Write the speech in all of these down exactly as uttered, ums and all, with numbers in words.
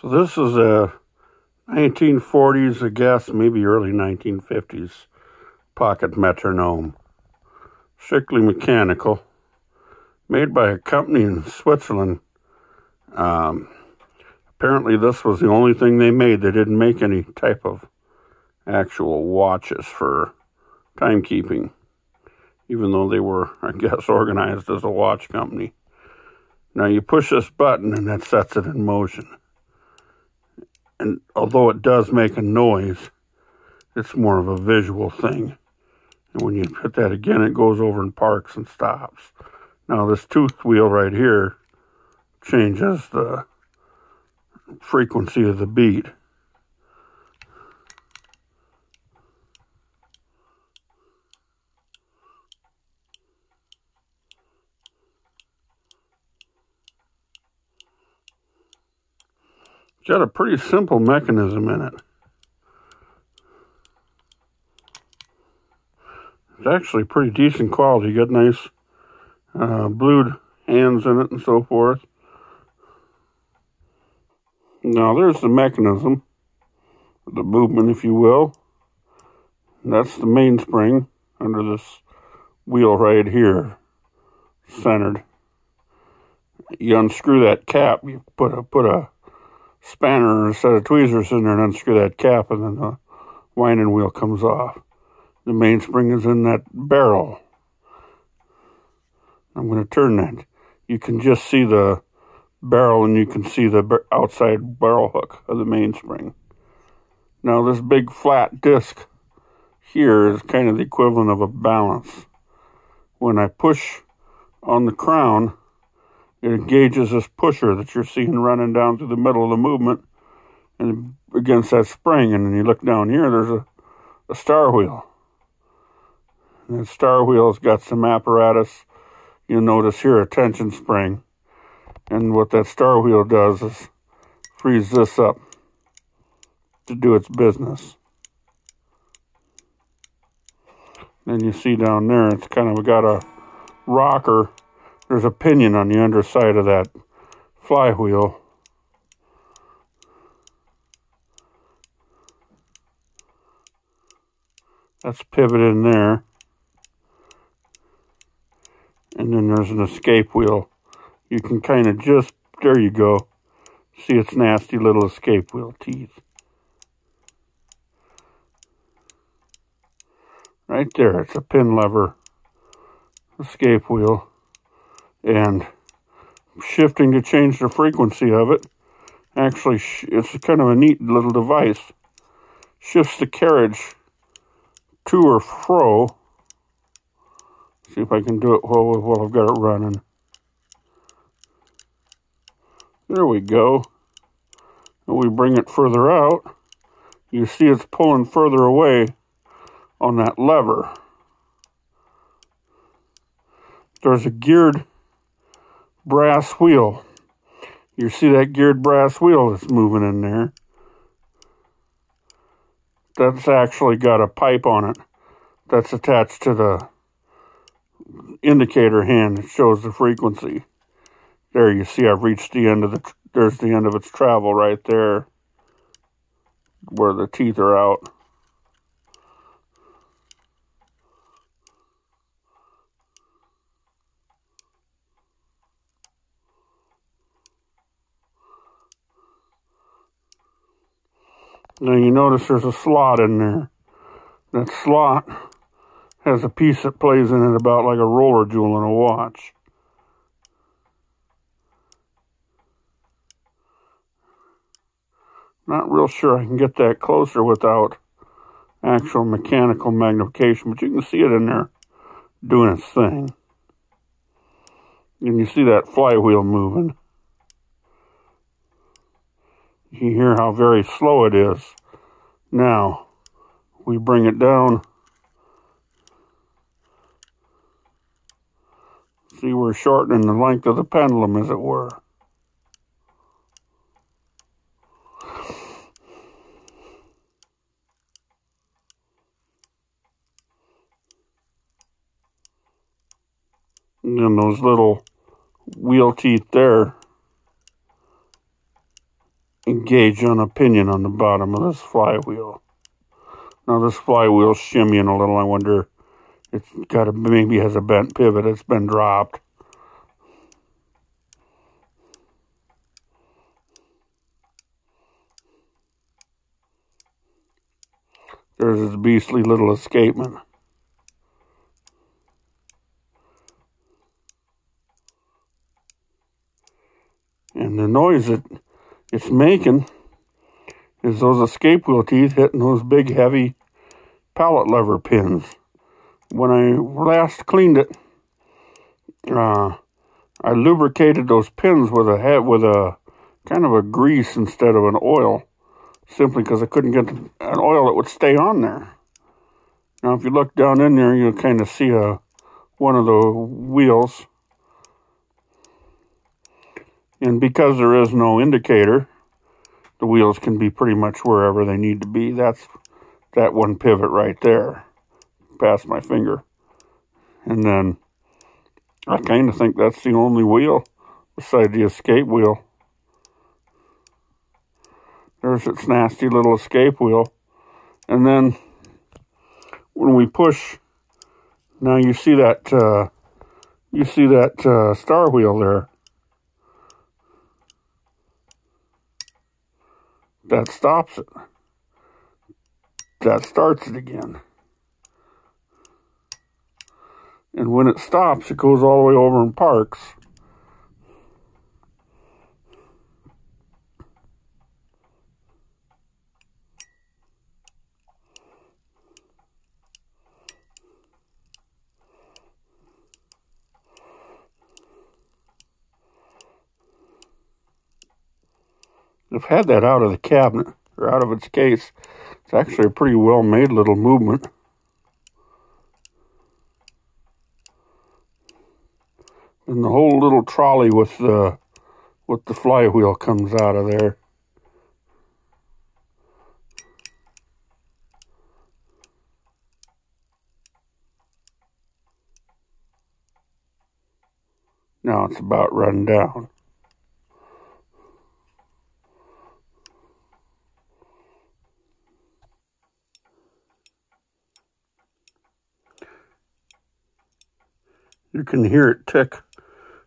So this is a nineteen forties, I guess, maybe early nineteen fifties pocket metronome. Strictly mechanical. Made by a company in Switzerland. Um, apparently this was the only thing they made. They didn't make any type of actual watches for timekeeping, even though they were, I guess, organized as a watch company. Now you push this button and that sets it in motion. And although it does make a noise, it's more of a visual thing. And when you put that again, it goes over and parks and stops. Now this tooth wheel right here changes the frequency of the beat. It's got a pretty simple mechanism in it. It's actually pretty decent quality. You got nice uh, blued hands in it and so forth. Now there's the mechanism, the movement, if you will. That's the mainspring under this wheel right here, centered. You unscrew that cap, you put a put a spanner or a set of tweezers in there and unscrew that cap, and then the winding wheel comes off. The mainspring is in that barrel. I'm going to turn that. You can just see the barrel, and you can see the outside barrel hook of the mainspring. Now this big flat disc here is kind of the equivalent of a balance. When I push on the crown, it engages this pusher that you're seeing running down through the middle of the movement and against that spring. And then you look down here, there's a, a star wheel. And that star wheel's got some apparatus. You'll notice here a tension spring. And what that star wheel does is frees this up to do its business. Then you see down there, it's kind of got a rocker. There's a pinion on the underside of that flywheel. That's pivoted in there. And then there's an escape wheel. You can kind of just, there you go. See its nasty little escape wheel teeth. Right there, it's a pin lever escape wheel. And shifting to change the frequency of it. Actually, sh it's kind of a neat little device. Shifts the carriage to or fro. See if I can do it while, while I've got it running. There we go. And we bring it further out. You see it's pulling further away on that lever. There's a geared brass wheel. You see that geared brass wheel that's moving in there? That's actually got a pipe on it that's attached to the indicator hand that shows the frequency. There you see I've reached the end of the, there's the end of its travel right there where the teeth are out. Now you notice there's a slot in there. That slot has a piece that plays in it about like a roller jewel in a watch. Not real sure I can get that closer without actual mechanical magnification, but you can see it in there doing its thing. And you see that flywheel moving. You hear how very slow it is. Now, we bring it down. See, we're shortening the length of the pendulum, as it were. And then those little wheel teeth there gauge on opinion on the bottom of this flywheel. Now this flywheel's shimmying a little. I wonder, it's got a, maybe has a bent pivot. It's been dropped. There's this beastly little escapement. And the noise that it's making is those escape wheel teeth hitting those big, heavy pallet lever pins. When I last cleaned it, uh, I lubricated those pins with a head, with a kind of a grease instead of an oil, simply because I couldn't get an oil that would stay on there. Now, if you look down in there, you'll kind of see a, one of the wheels. And because there is no indicator, the wheels can be pretty much wherever they need to be. That's that one pivot right there, past my finger. And then I kind of think that's the only wheel beside the escape wheel. There's its nasty little escape wheel. And then when we push, now you see that uh, you see that uh, star wheel there. That stops it. That starts it again. And when it stops, it goes all the way over and parks. I've had that out of the cabinet, or out of its case. It's actually a pretty well-made little movement. And the whole little trolley with the, with the flywheel comes out of there. Now it's about run down. You can hear it tick.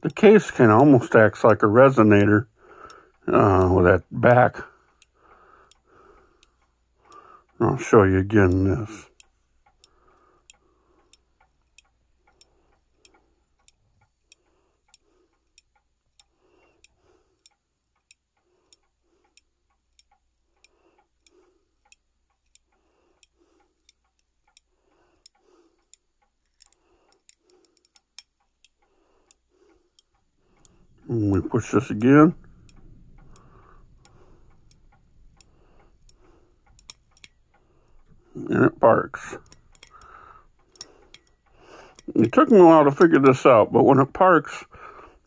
The case kind of almost acts like a resonator uh, with that back. I'll show you again this. And we push this again. And it parks. It took me a while to figure this out, but when it parks,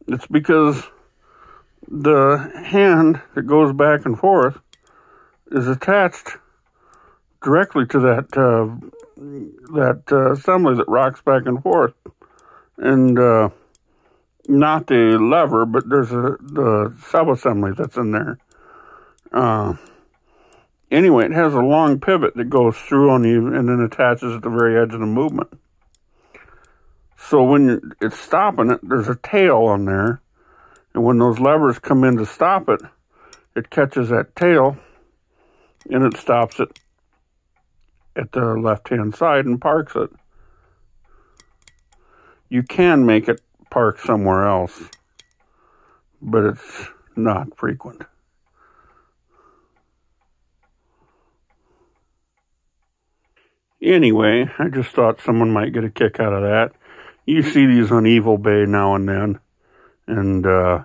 it's because the hand that goes back and forth is attached directly to that uh, that uh, assembly that rocks back and forth. And... Uh, not the lever, but there's a the sub-assembly that's in there. Uh, anyway, it has a long pivot that goes through on you and then attaches at the very edge of the movement. So when it's stopping it, there's a tail on there. And when those levers come in to stop it, it catches that tail and it stops it at the left-hand side and parks it. You can make it park somewhere else, but it's not frequent. Anyway, I just thought someone might get a kick out of that. You see these on EvilBay now and then, and uh,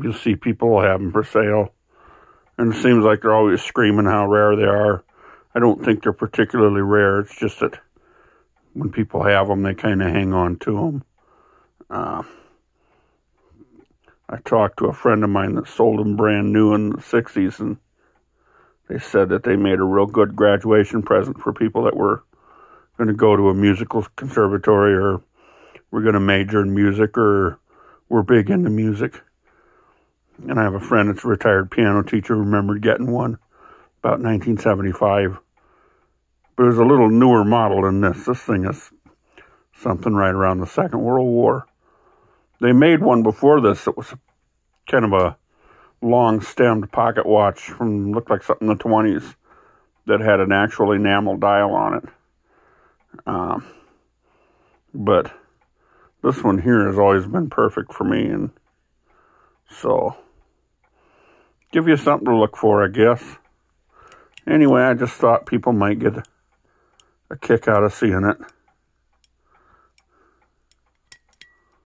you'll see people have them for sale. And it seems like they're always screaming how rare they are. I don't think they're particularly rare. It's just that when people have them, they kind of hang on to them. Uh, I talked to a friend of mine that sold them brand new in the sixties, and they said that they made a real good graduation present for people that were going to go to a musical conservatory, or were going to major in music, or were big into music. And I have a friend that's a retired piano teacher who remembered getting one about nineteen seventy-five. But it was a little newer model than this. This thing is something right around the Second World War. They made one before this that was kind of a long-stemmed pocket watch from, looked like something in the twenties, that had an actual enamel dial on it. Um, but this one here has always been perfect for me, and so give you something to look for, I guess. Anyway, I just thought people might get a kick out of seeing it.